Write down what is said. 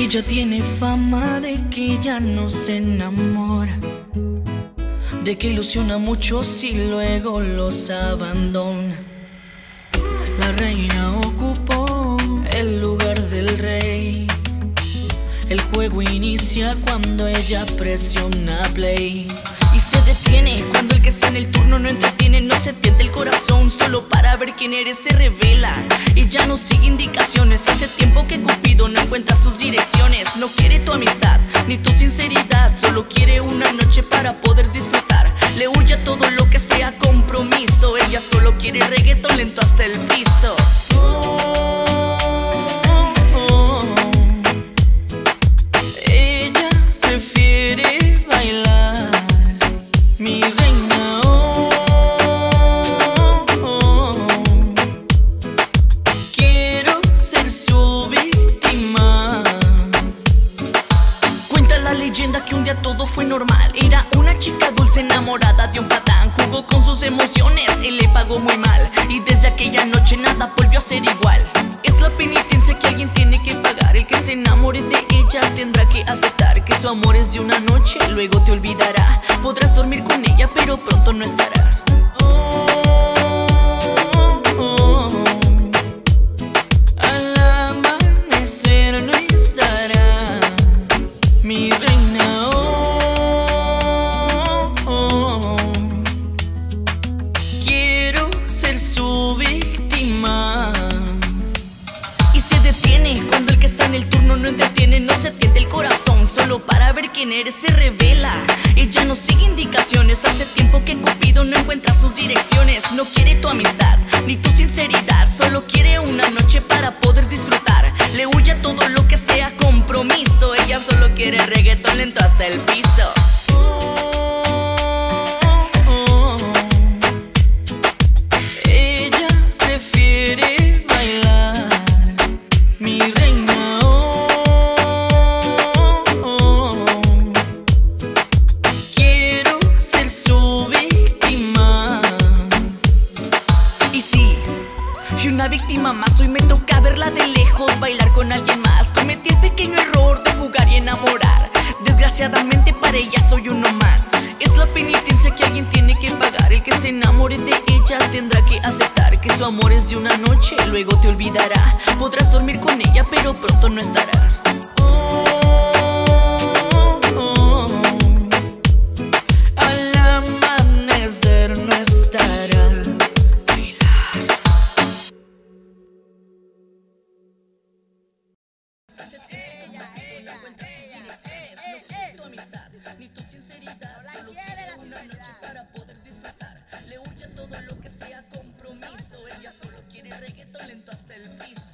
Ella tiene fama de que ya no se enamora, de que ilusiona a muchos y luego los abandona. La reina ocupó el lugar del rey. El juego inicia cuando ella presiona play y se detiene cuando el que está en el turno no entretiene. No se tiende el corazón solo para ver quién eres, se revela y ya no sigue indicaciones. Hace tiempo que Cupido no encuentra sus direcciones. No quiere tu amistad ni tu sinceridad, solo quiere una noche para poder disfrutar. Le huye a todo lo que sea compromiso. Ella solo quiere reggaetón lento hasta el piso. Ella prefiere bailar, mi reina. Quiero ser su víctima. Cuenta la leyenda que un día todo fue normal. Era una chica dulce enamorada de un patán. Jugó con sus emociones y le pagó muy mal. Y desde aquella noche nada volvió a ser igual. Es la penitencia que alguien tiene que pagar. El que se enamore de ella tendrá que aceptar que su amor es de una noche, luego te olvidará. Podrás dormir con ella pero pronto no estará. Al amanecer no estará, mi reina. Quiero ser su víctima. Y se detiene cuando el que está en el turno no entretiene. No se tiende el corazón solo para ver quién eres, se revela y ya no sigue indicaciones. Hace tiempo que Cupido no encuentra sus direcciones. No quiere tu amistad ni tu sinceridad, solo quiere una noche para poder disfrutar. Le huye a todo lo que sea compromiso. Ella solo quiere reggaetón lento hasta el piso. Ella prefiere bailar, mi reina. Quiero ser su víctima. Y sí, fui una víctima más. Hoy me toca verla de lejos, bailar con alguien más. Cometí el pequeño error de jugar y enamorar. Desgraciadamente para ella soy uno más. Es la penitencia que alguien tiene que pagar. El que se enamore de ella tendrá que aceptar que su amor es de una noche, luego te olvidará. Podrás dormir con ella pero pronto no estará. Al amanecer no estará. Ni tu sinceridad, solo quiere una noche para poder disfrutar. Le huye a todo lo que sea compromiso. Ella solo quiere reggaetón lento hasta el piso.